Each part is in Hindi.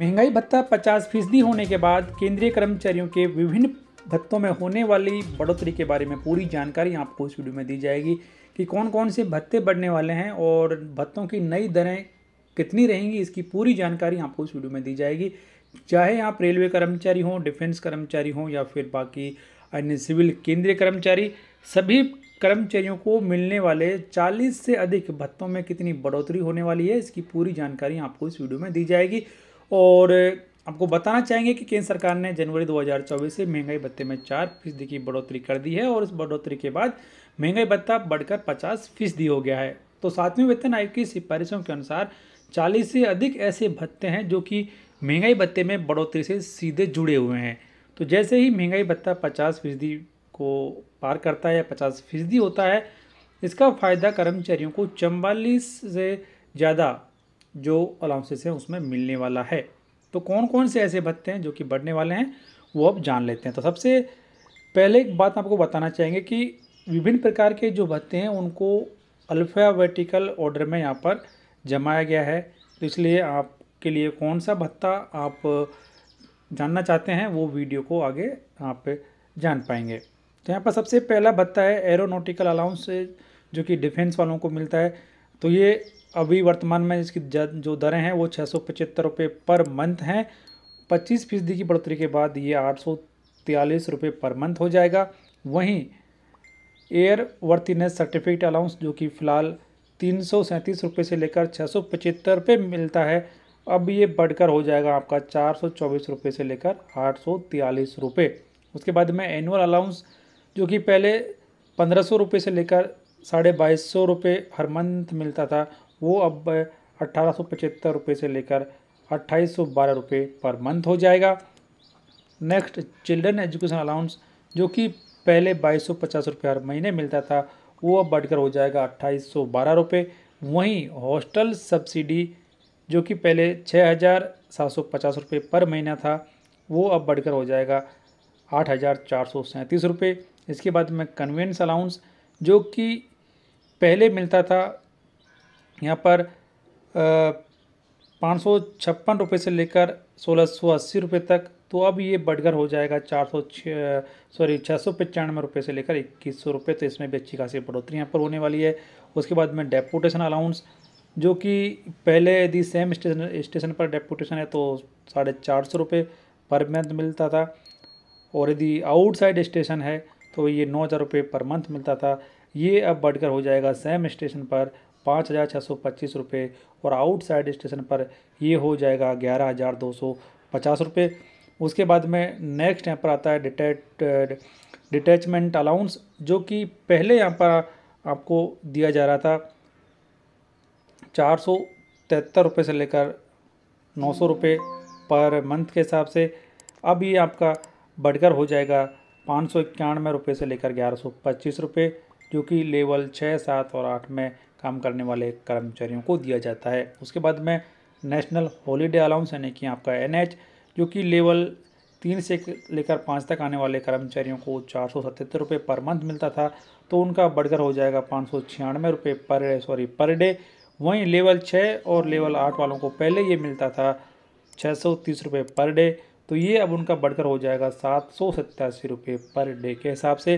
महंगाई भत्ता 50% होने के बाद केंद्रीय कर्मचारियों के विभिन्न भत्तों में होने वाली बढ़ोतरी के बारे में पूरी जानकारी आपको इस वीडियो में दी जाएगी कि कौन कौन से भत्ते बढ़ने वाले हैं और भत्तों की नई दरें कितनी रहेंगी, इसकी पूरी जानकारी आपको इस वीडियो में दी जाएगी। चाहे आप रेलवे कर्मचारी हों, डिफेंस कर्मचारी हों या फिर बाकी अन्य सिविल केंद्रीय कर्मचारी, सभी कर्मचारियों को मिलने वाले 40 से अधिक भत्तों में कितनी बढ़ोतरी होने वाली है, इसकी पूरी जानकारी आपको इस वीडियो में दी जाएगी। और आपको बताना चाहेंगे कि केंद्र सरकार ने जनवरी 2024 से महंगाई भत्ते में 4% की बढ़ोतरी कर दी है और इस बढ़ोतरी के बाद महंगाई भत्ता बढ़कर 50% हो गया है। तो 7वें वेतन आयोग की सिफारिशों के अनुसार 40 से अधिक ऐसे भत्ते हैं जो कि महंगाई भत्ते में बढ़ोतरी से सीधे जुड़े हुए हैं। तो जैसे ही महंगाई भत्ता 50% को पार करता है या 50% होता है, इसका फ़ायदा कर्मचारियों को 44 से ज़्यादा जो अलाउंसेस हैं उसमें मिलने वाला है। तो कौन कौन से ऐसे भत्ते हैं जो कि बढ़ने वाले हैं वो अब जान लेते हैं। तो सबसे पहले एक बात आपको बताना चाहेंगे कि विभिन्न प्रकार के जो भत्ते हैं उनको अल्फ़ाबेटिकल ऑर्डर में यहाँ पर जमाया गया है। तो इसलिए आपके लिए कौन सा भत्ता आप जानना चाहते हैं वो वीडियो को आगे आप जान पाएंगे। तो यहाँ पर सबसे पहला भत्ता है एरोनॉटिकल अलाउंस, जो कि डिफेंस वालों को मिलता है। तो ये अभी वर्तमान में इसकी जो दरें हैं वो 675 रुपये पर मंथ हैं। 25% की बढ़ोतरी के बाद ये 843 रुपये पर मंथ हो जाएगा। वहीं एयर वर्थीनेस सर्टिफिकेट अलाउंस जो कि फ़िलहाल 337 रुपये से लेकर 675 रुपये मिलता है, अब ये बढ़कर हो जाएगा आपका 424 रुपये से लेकर 843 रुपये। उसके बाद में एनुअल अलाउंस जो कि पहले 1500 रुपये से लेकर 2250 रुपये हर मंथ मिलता था, वो अब 1875 रुपये से लेकर 2812 रुपये पर मंथ हो जाएगा। नेक्स्ट चिल्ड्रन एजुकेशन अलाउंस जो कि पहले 2250 रुपये हर महीने मिलता था, वो अब बढ़कर हो जाएगा 2812 रुपये। वहीं हॉस्टल सब्सिडी जो कि पहले 6750 रुपये पर महीना था, वो अब बढ़कर हो जाएगा 8437 रुपये। इसके बाद में कन्वेंस अलाउंस जो कि पहले मिलता था यहाँ पर 556 रुपये से लेकर 1680 रुपये तक, तो अब ये बढ़कर हो जाएगा 695 रुपये से लेकर 2100 रुपये। तो इसमें भी अच्छी खासी बढ़ोतरी यहाँ पर होने वाली है। उसके बाद में डेपुटेशन अलाउंस जो कि पहले यदि सेम स्टेशन पर डेपुटेशन है तो 450 रुपये पर मंथ मिलता था, और यदि आउटसाइड स्टेशन है तो ये 9000 रुपये पर मंथ मिलता था, ये अब बढ़कर हो जाएगा सेम स्टेशन पर 5625 रुपये और आउटसाइड स्टेशन पर ये हो जाएगा 11250 रुपये। उसके बाद में नेक्स्ट यहाँ पर आता है डिटैचमेंट अलाउंस जो कि पहले यहाँ पर आपको दिया जा रहा था 473 रुपये से लेकर 900 रुपये पर मंथ के हिसाब से, अब ये आपका बढ़कर हो जाएगा 591 रुपये से लेकर 1125 रुपये, जो कि लेवल 6, 7 और 8 में काम करने वाले कर्मचारियों को दिया जाता है। उसके बाद में नेशनल हॉलीडे अलाउंस यानी कि आपका NH जो कि लेवल 3 से लेकर 5 तक आने वाले कर्मचारियों को 477 रुपये पर मंथ मिलता था, तो उनका बढ़कर हो जाएगा 596 रुपये पर डे। वहीं लेवल 6 और लेवल 8 वालों को पहले ये मिलता था 630 रुपये पर डे, तो ये अब उनका बढ़कर हो जाएगा 787 रुपये पर डे के हिसाब से।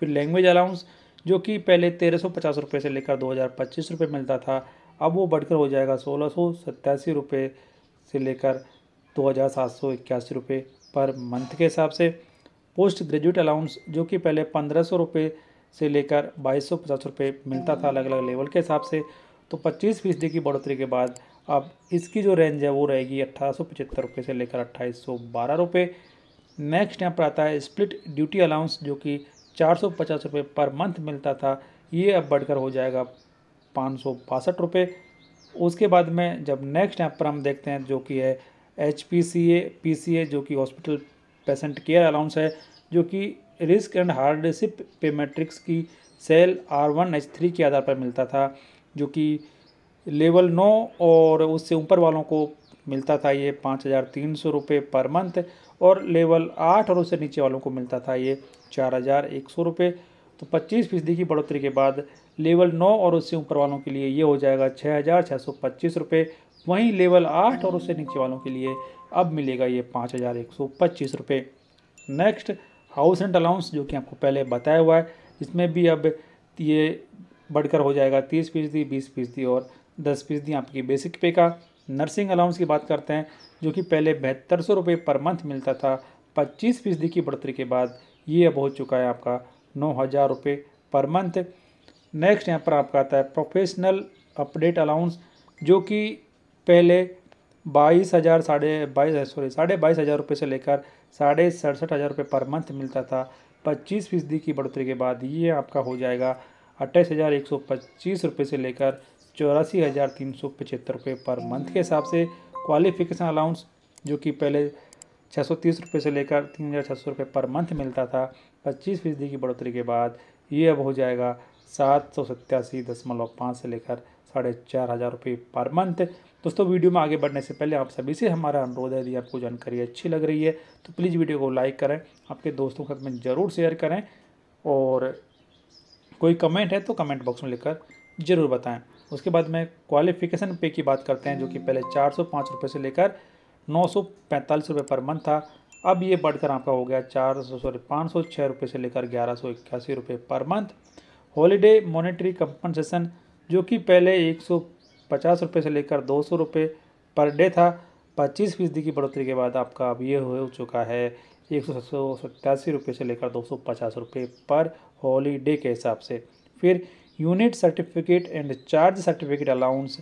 फिर लैंग्वेज अलाउंस जो कि पहले 1350 रुपये से लेकर 2025 रुपये मिलता था, अब वो बढ़कर हो जाएगा 1687 रुपये से लेकर 2781 रुपये पर मंथ के हिसाब से। पोस्ट ग्रेजुएट अलाउंस जो कि पहले 1500 रुपये से लेकर 2250 रुपये मिलता था अलग अलग लेवल के हिसाब से, तो 25% की बढ़ोतरी के बाद अब इसकी जो रेंज है वो रहेगी 1875 रुपये से लेकर 2812 रुपये। नेक्स्ट यहाँ पर आता है स्प्लिट ड्यूटी अलाउंस जो कि 450 रुपये पर मंथ मिलता था, ये अब बढ़कर हो जाएगा 562 रुपये। उसके बाद में जब नेक्स्ट यहाँ पर हम देखते हैं जो कि है HPCA जो कि हॉस्पिटल पेशेंट केयर अलाउंस है, जो कि risk and hardship pay matrix की सेल R1H3 के आधार पर मिलता था, जो कि लेवल 9 और उससे ऊपर वालों को मिलता था ये 5300 रुपये पर मंथ, और लेवल 8 और उससे नीचे वालों को मिलता था ये 4100 रुपये। तो 25% की बढ़ोतरी के बाद लेवल 9 और उससे ऊपर वालों के लिए ये हो जाएगा 6625 रुपये वहीं लेवल 8 और उससे नीचे वालों के लिए अब मिलेगा ये 5,125 रुपये। नेक्स्ट हाउस रेंट अलाउंस जो कि आपको पहले बताया हुआ है, इसमें भी अब ये बढ़कर हो जाएगा 30%, 20% और 10% आपकी बेसिक पे का। नर्सिंग अलाउंस की बात करते हैं जो कि पहले 7200 रुपये पर मंथ मिलता था, 25% की बढ़ोतरी के बाद ये अब हो चुका है आपका 9000 रुपये पर मंथ। नेक्स्ट यहाँ पर आपका आता है प्रोफेशनल अपडेट अलाउंस जो कि पहले 22,000 रुपये से लेकर 67,500 रुपये पर मंथ मिलता था, 25% की बढ़ोतरी के बाद ये आपका हो जाएगा 28,125 रुपये से लेकर 84,375 रुपये पर मंथ के हिसाब से। क्वालिफिकेशन अलाउंस जो कि पहले 630 रुपये से लेकर 3,600 रुपये पर मंथ मिलता था, 25% की बढ़ोतरी के बाद ये अब हो जाएगा 787.5 से लेकर 4,500 रुपये पर मंथ। दोस्तों वीडियो में आगे बढ़ने से पहले आप सभी से हमारा अनुरोध है, यदि आपको जानकारी अच्छी लग रही है तो प्लीज़ वीडियो को लाइक करें, आपके दोस्तों के साथ में ज़रूर शेयर करें और कोई कमेंट है तो कमेंट बॉक्स में लिखकर ज़रूर बताएं। उसके बाद में क्वालिफिकेशन पे की बात करते हैं जो कि पहले 405 रुपये से लेकर 945 रुपये पर मंथ था, अब ये बढ़कर आपका हो गया 506 रुपये से लेकर 1181 रुपये per month. Holiday monetary compensation जो कि पहले 150 रुपये से लेकर 200 रुपये पर डे था, 25% की बढ़ोतरी के बाद आपका अब ये हो चुका है 187 रुपये से लेकर 250 रुपये पर हॉलीडे के हिसाब से। फिर unit certificate and charge certificate allowance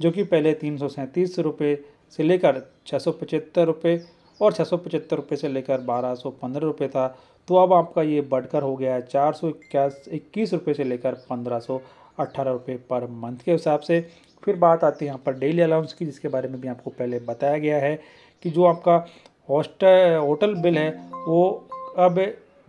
जो कि पहले 337 रुपये से लेकर 675 रुपये और 675 रुपये से लेकर 1215 रुपये था, तो अब आपका ये बढ़कर हो गया है 421 रुपये से लेकर 1518 रुपये पर मंथ के हिसाब से। फिर बात आती है यहाँ पर डेली अलाउंस की, जिसके बारे में भी आपको पहले बताया गया है कि जो आपका होटल बिल है वो अब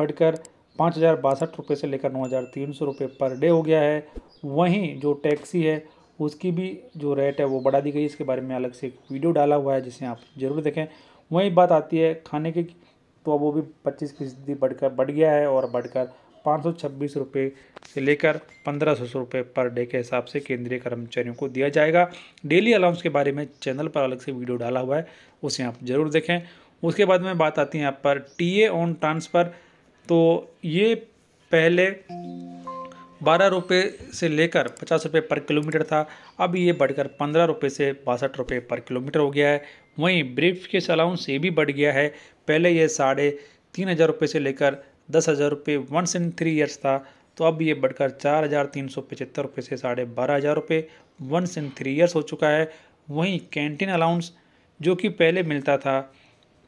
बढ़कर 5,062 रुपये से लेकर 9,300 रुपये पर डे हो गया है। वहीं जो टैक्सी है उसकी भी जो रेट है वो बढ़ा दी गई, इसके बारे में अलग से एक वीडियो डाला हुआ है जिसे आप ज़रूर देखें। वहीं बात आती है खाने की, तो अब वो भी 25% बढ़ गया है और बढ़कर 526 रुपये से लेकर 1500 रुपये पर डे के हिसाब से केंद्रीय कर्मचारियों को दिया जाएगा। डेली अलाउंस के बारे में चैनल पर अलग से वीडियो डाला हुआ है, उसे आप ज़रूर देखें। उसके बाद में बात आती है यहाँ पर TA ऑन ट्रांसफ़र, तो ये पहले 12 रुपये से लेकर 50 रुपये पर किलोमीटर था, अब ये बढ़कर 15 रुपये से 62 रुपये पर किलोमीटर हो गया है। वहीं ब्रीफ केस अलाउंस ये भी बढ़ गया है, पहले ये 3,500 रुपये से लेकर 10,000 रुपये 1 इन 3 ईयर्स था, तो अब ये बढ़कर 4,375 रुपये से 12,500 रुपये 1 इन 3 ईयर्स हो चुका है। वहीं कैंटीन अलाउंस जो कि पहले मिलता था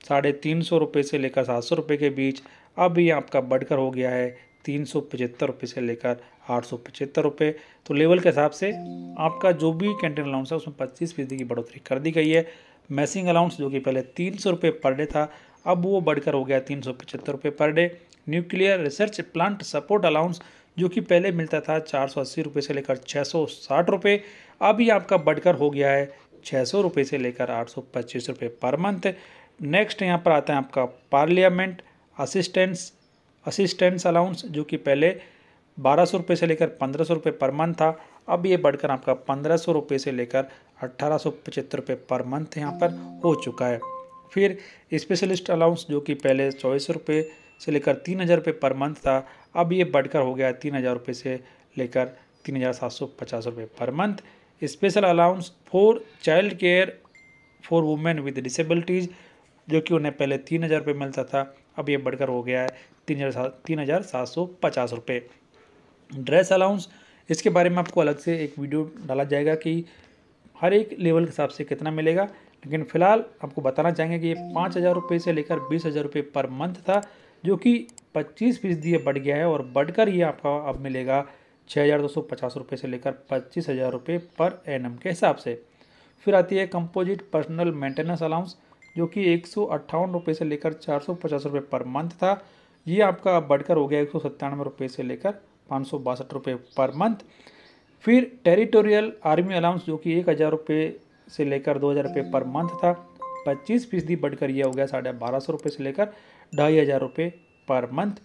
350 रुपये से लेकर 700 रुपये के बीच, अब ये आपका बढ़कर हो गया है 375 रुपये से लेकर 875 रुपये। तो लेवल के हिसाब से आपका जो भी कैंटीन अलाउंस है उसमें 25% की बढ़ोतरी कर दी गई है। मैसिंग अलाउंस जो कि पहले 300 रुपये पर डे था, अब वो बढ़कर हो गया 375 रुपये per day. Nuclear research plant support allowance जो कि पहले मिलता था 480 रुपये से लेकर 660 रुपये, अब ये आपका बढ़कर हो गया है 600 रुपये से लेकर 825 रुपये पर मंथ। नेक्स्ट यहाँ पर आता है आपका पार्लियामेंट असिस्टेंस अलाउंस जो कि पहले 1200 रुपये से लेकर 1500 रुपये पर मंथ था, अब ये बढ़कर आपका 1500 रुपये से लेकर 1875 रुपये पर मंथ यहाँ पर हो चुका है। फिर स्पेशलिस्ट अलाउंस जो कि पहले 2400 रुपये से लेकर 3000 रुपये पर मंथ था, अब ये बढ़कर हो गया 3000 रुपये से लेकर 3750 रुपये per month. Special allowance for child care for women with disabilities जो कि उन्हें पहले 3000 रुपये मिलता था, अब ये बढ़कर हो गया है 3750 रुपये। ड्रेस अलाउंस इसके बारे में आपको अलग से एक वीडियो डाला जाएगा कि हर एक लेवल के हिसाब से कितना मिलेगा, लेकिन फ़िलहाल आपको बताना चाहेंगे कि ये 5,000 रुपये से लेकर 20,000 रुपये पर मंथ था, जो कि 25% बढ़ गया है और बढ़कर ये आपका अब मिलेगा 6,250 रुपये से लेकर 25,000 रुपये पर एनम के हिसाब से। फिर आती है कंपोजिट पर्सनल मेंटेनेंस अलाउंस जो कि 158 रुपये से लेकर 450 रुपये पर मंथ था, ये आपका बढ़कर हो गया 197 रुपये से लेकर 562 रुपये पर मंथ। फिर टेरिटोरियल आर्मी अलाउंस जो कि 1,000 रुपये से लेकर 2,000 रुपये पर मंथ था, 25% बढ़कर यह हो गया 1,250 रुपये से लेकर 2,500 रुपये पर मंथ।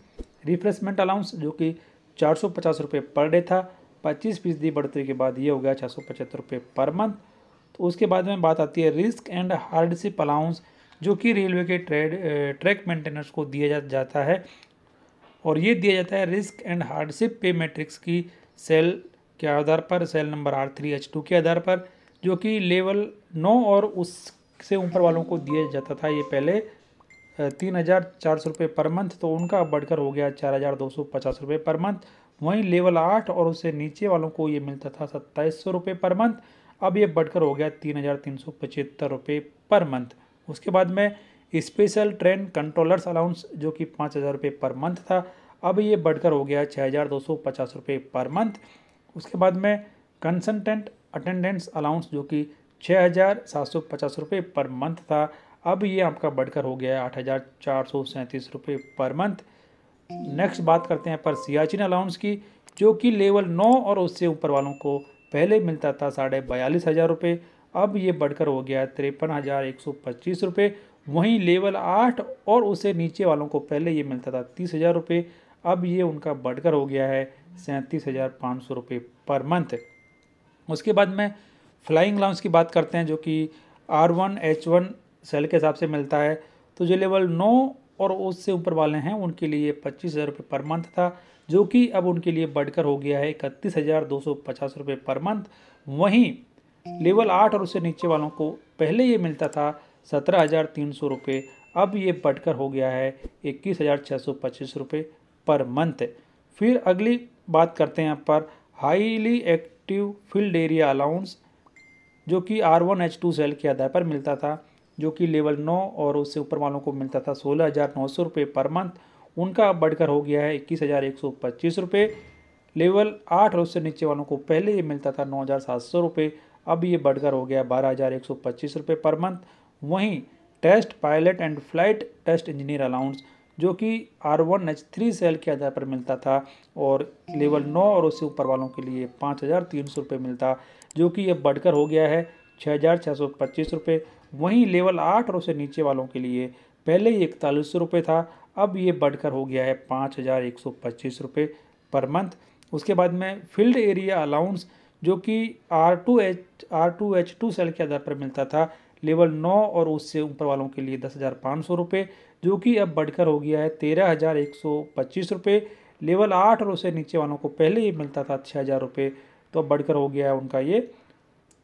रिफ्रेशमेंट अलाउंस जो कि 450 रुपये पर डे था, 25% बढ़ोतरी के बाद ये हो गया 675 रुपये पर मंथ। तो उसके बाद में बात आती है रिस्क एंड हार्डशिप अलाउंस, जो कि रेलवे के ट्रैक मेंटेनेंस को दिया जाता है, और ये दिया जाता है risk and hardship pay matrix की सेल के आधार पर, सेल नंबर R3H2 के आधार पर, जो कि लेवल 9 और उससे ऊपर वालों को दिया जाता था। ये पहले 3,400 रुपये पर मंथ, तो उनका बढ़कर हो गया 4,250 रुपये पर मंथ। वहीं लेवल 8 और उससे नीचे वालों को ये मिलता था 2,700 रुपये पर मंथ, अब ये बढ़कर हो गया 3,375 रुपये पर मंथ। उसके बाद में स्पेशल ट्रेन कंट्रोलर्स अलाउंस, जो कि 5,000 रुपये पर मंथ था, अब ये बढ़कर हो गया 6,250 रुपये पर मंथ। उसके बाद में कंसल्टेंट अटेंडेंस अलाउंस, जो कि 6,750 रुपये पर मंथ था, अब ये आपका बढ़कर हो गया 8,437 रुपये पर मंथ। नेक्स्ट बात करते हैं पर सियाचिन अलाउंस की, जो कि लेवल 9 और उससे ऊपर वालों को पहले मिलता था 42,500 रुपये, अब ये बढ़कर हो गया 53,125 रुपये। वहीं लेवल 8 और उससे नीचे वालों को पहले ये मिलता था 30,000 रुपये, अब ये उनका बढ़कर हो गया है 37,500 रुपये पर मंथ। उसके बाद में फ्लाइंग अलाउंस की बात करते हैं, जो कि R1H1 सेल के हिसाब से मिलता है। तो जो लेवल 9 और उससे ऊपर वाले हैं उनके लिए 25,000 रुपये पर मंथ था, जो कि अब उनके लिए बढ़कर हो गया है 31,250 रुपये पर मंथ। वहीं लेवल 8 और उससे नीचे वालों को पहले ये मिलता था 17,300 रुपये, अब ये बढ़कर हो गया है 21,625 रुपये पर मंथ। फिर अगली बात करते हैं पर highly active field area allowance, जो कि R1H2 सेल के आधार पर मिलता था, जो कि लेवल 9 और उससे ऊपर वालों को मिलता था 16,900 रुपये पर मंथ, उनका अब बढ़कर हो गया है 21,125 रुपये। लेवल 8 और उससे नीचे वालों को पहले ये मिलता था 9,700 रुपये, अब ये बढ़कर हो गया 12,125 रुपये पर मंथ। वहीं test pilot and flight test engineer allowance, जो कि R1H3 सेल के आधार पर मिलता था, और लेवल 9 और उससे ऊपर वालों के लिए 5,300 रुपये मिलता, जो कि ये बढ़कर हो गया है 6,625 रुपये। वहीं लेवल 8 और उससे नीचे वालों के लिए पहले ये 4,100 रुपये था, अब ये बढ़कर हो गया है 5,125 रुपये पर मंथ। उसके बाद में फील्ड एरिया अलाउंस, जो कि R2H2 सेल के आधार पर मिलता था, लेवल 9 और उससे ऊपर वालों के लिए 10,500 रुपये, जो कि अब बढ़कर हो गया है 13,125 रुपये। लेवल 8 और उससे नीचे वालों को पहले ये मिलता था 6,000 रुपये, तो अब बढ़कर हो गया है उनका ये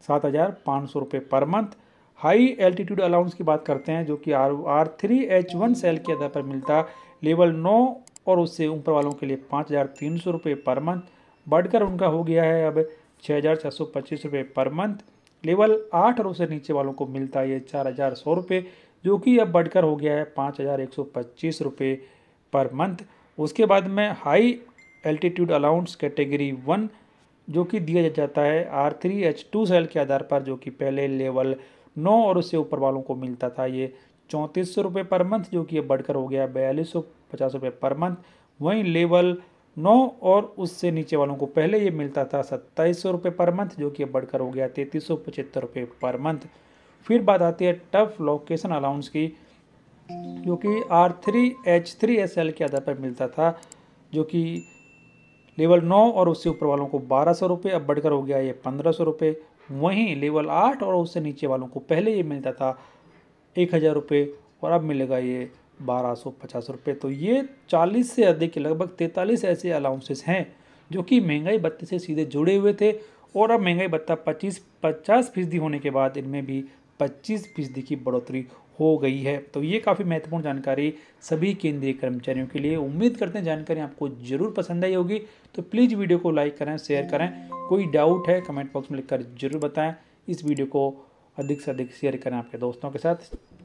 7,500 रुपये per month. High altitude allowance की बात करते हैं, जो कि R3H1 सेल के आधार पर मिलता, लेवल 9 और उससे ऊपर वालों के लिए 5,300 रुपये पर मंथ, बढ़कर उनका हो गया है अब 6,625 रुपये पर मंथ। लेवल 8 और उससे नीचे वालों को मिलता है 4,100 रुपये, जो कि अब बढ़कर हो गया है 5,125 रुपये पर मंथ। उसके बाद में हाई एल्टीट्यूड अलाउंस कैटेगरी 1, जो कि दिया जाता है R3H2 सेल के आधार पर, जो कि पहले लेवल 9 और उससे ऊपर वालों को मिलता था ये 3,400 रुपये पर मंथ, जो कि अब बढ़कर हो गया 4,250 रुपये पर मंथ। वहीं लेवल 9 और उससे नीचे वालों को पहले ये मिलता था 2,700 रुपये पर मंथ, जो कि अब बढ़कर हो गया 3,375 रुपये पर मंथ। फिर बात आती है टफ लोकेशन अलाउंस की, जो कि R3H3 सेल के आधार पर मिलता था, जो कि लेवल 9 और उससे ऊपर वालों को 1,200 रुपये, अब बढ़कर हो गया ये 1,500 रुपये। वहीं लेवल 8 और उससे नीचे वालों को पहले ये मिलता था 1,000 रुपये, और अब मिलेगा ये 1,250 रुपये। तो ये 40 से अधिक लगभग 43 ऐसे अलाउंसेस हैं जो कि महंगाई भत्ते से सीधे जुड़े हुए थे, और अब महंगाई भत्ता 50% होने के बाद इनमें भी 25% की बढ़ोतरी हो गई है। तो ये काफ़ी महत्वपूर्ण जानकारी सभी केंद्रीय कर्मचारियों के लिए। उम्मीद करते हैं जानकारी आपको जरूर पसंद आई होगी, तो प्लीज़ वीडियो को लाइक करें, शेयर करें। कोई डाउट है कमेंट बॉक्स में लिखकर जरूर बताएं। इस वीडियो को अधिक से अधिक शेयर करें आपके दोस्तों के साथ।